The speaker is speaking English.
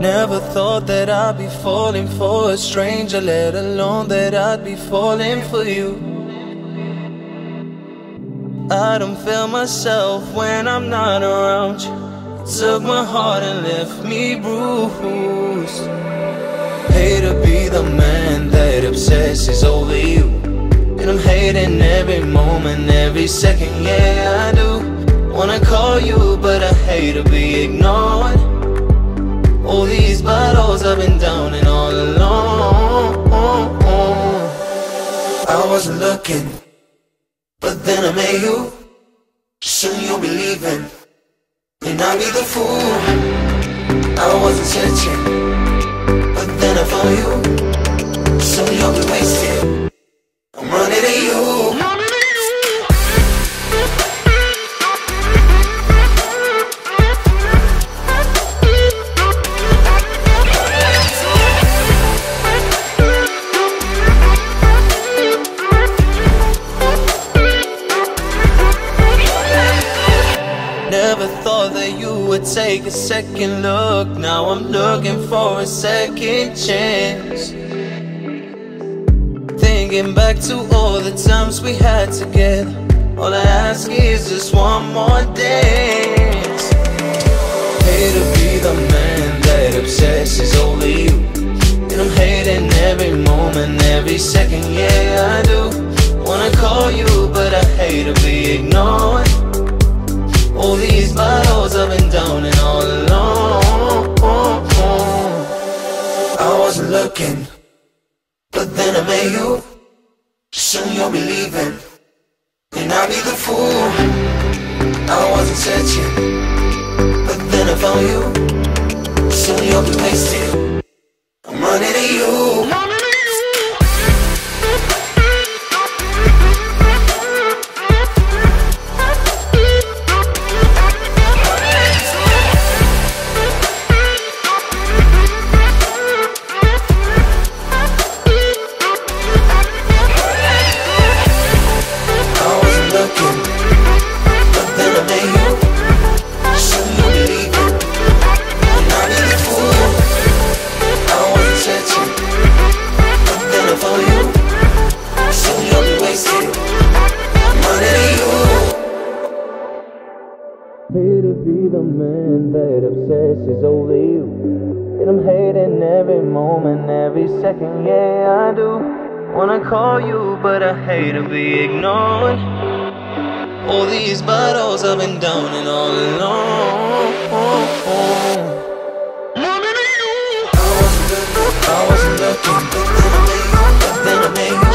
Never thought that I'd be falling for a stranger, let alone that I'd be falling for you. I don't feel myself when I'm not around you. It took my heart and left me bruised. Hate to be the man that obsesses over you, and I'm hating every moment, every second, yeah I do. Wanna call you, but I hate to be ignored. All these battles I've been down and all alone. I wasn't looking, but then I met you. Soon you'll be leaving, and I'll be the fool. I wasn't searching, but then I found you. Soon you'll be wasted, I'm running to you. Take a second look, now I'm looking for a second chance. Thinking back to all the times we had together, all I ask is just one more dance. Hate to be the man that obsesses over you, and I'm hating every moment, every second, yeah I do. Wanna call you, but I hate to be ignored. All these battles I've been down and all alone. I wasn't looking, but then I met you. Soon you'll be leaving, and I'll be the fool. I wasn't searching, but then I found you. Soon you'll be wasted, I'm running to you. Second, yeah I do. Wanna call you, but I hate to be ignored. All these battles I've been down and all alone. I wasn't looking, but then I made you.